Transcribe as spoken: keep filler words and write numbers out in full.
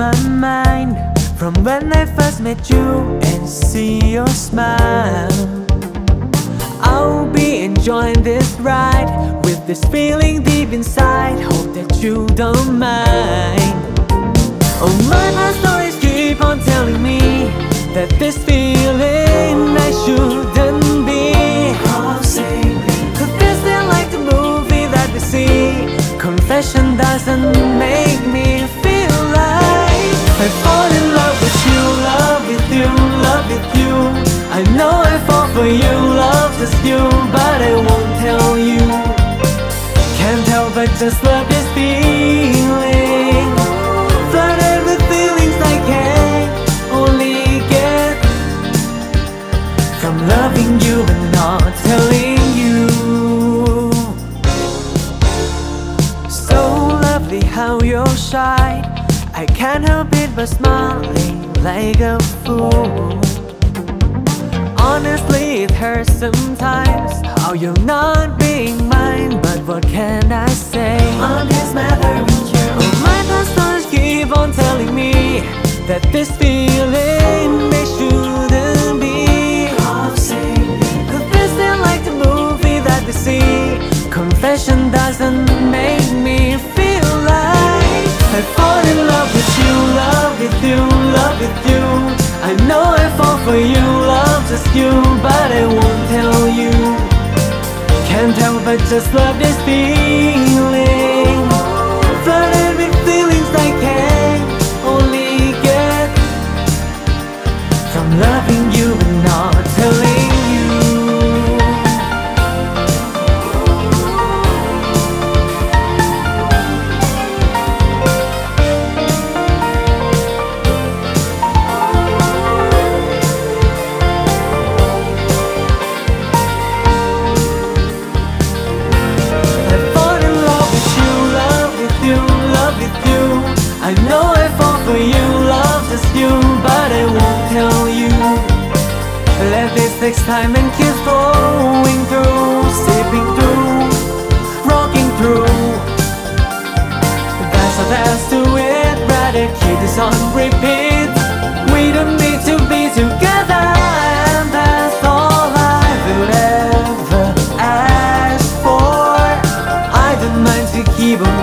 My mind from when I first met you and see your smile. I'll be enjoying this ride with this feeling deep inside. Hope that you don't mind. Oh, my past stories keep on telling me that this feeling I shouldn't be. Could this feel like the movie that we see? Confession doesn't make me feel. I fall in love with you, love with you, love with you. I know I fall for you, love just you, but I won't tell you. Can't help but just love this feeling. Flooded with feelings I can only get from loving you and not telling you. So lovely how you're shy, I can't help it but smiling like a fool. Honestly, it hurts sometimes how you're not being mine, but what can I say? On this matter, we care. Oh, my past stories keep on telling me that this feeling they shouldn't be. Could this feel like the movie that we see? Confession doesn't make me feel like I fall in love. Love with you, love with you. I know I fall for you, love just you, but I won't tell you. Can't help but just love this feeling. Flooded with feelings I can only get from loving you and not telling. I know I fall for you, love just you, but I won't tell you. Let this next time and keep flowing through, sipping through, rocking through. That's all there's to it, rather keep this on repeat. We don't need to be together, and that's all I will ever ask for. I don't mind to keep on